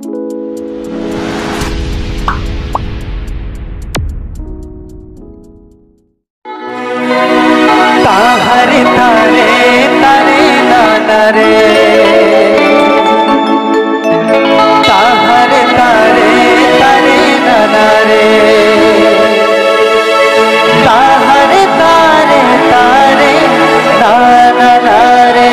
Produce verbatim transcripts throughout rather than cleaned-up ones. Tahare tare tare na na re, tahare tare tare na na re, tahare tare tare na na na re.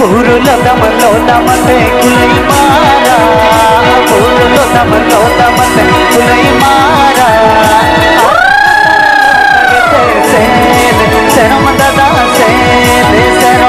Puru lo dam lo dam se kulai mara, puru lo dam lo dam se kulai mara. Se se no mandada se se no.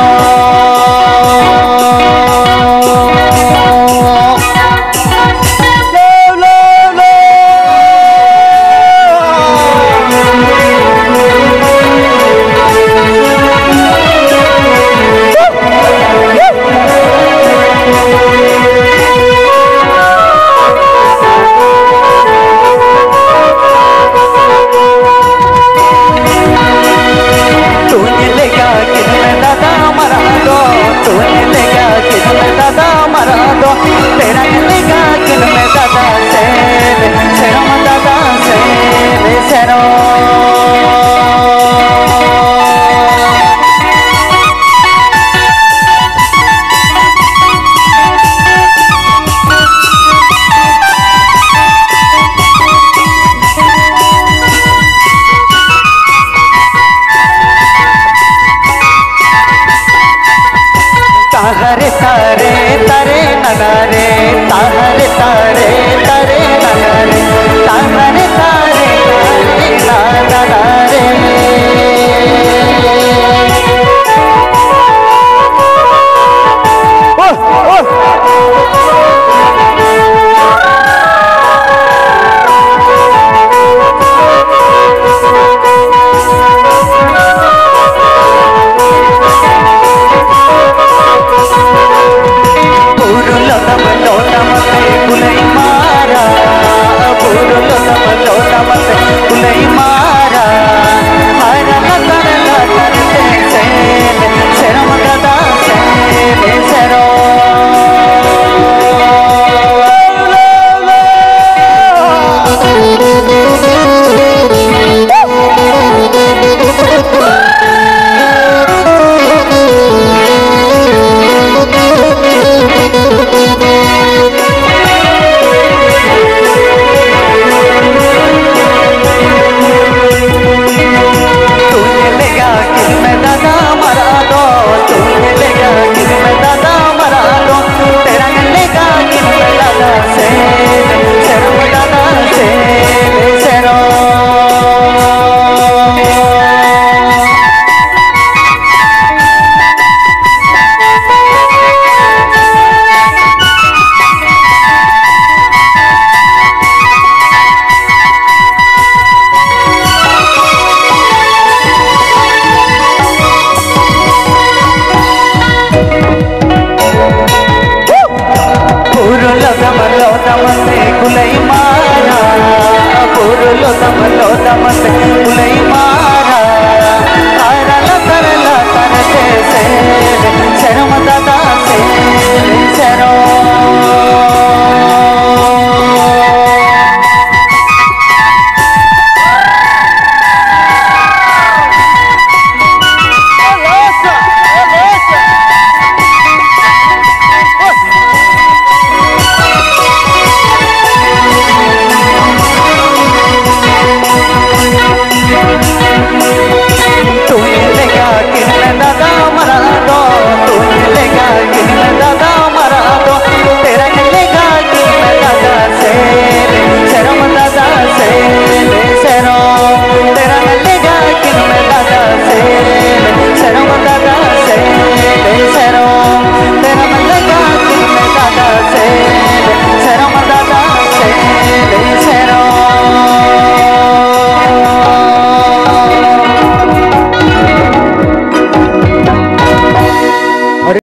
Tahare tare tare na na re, tahare tare tare na na re.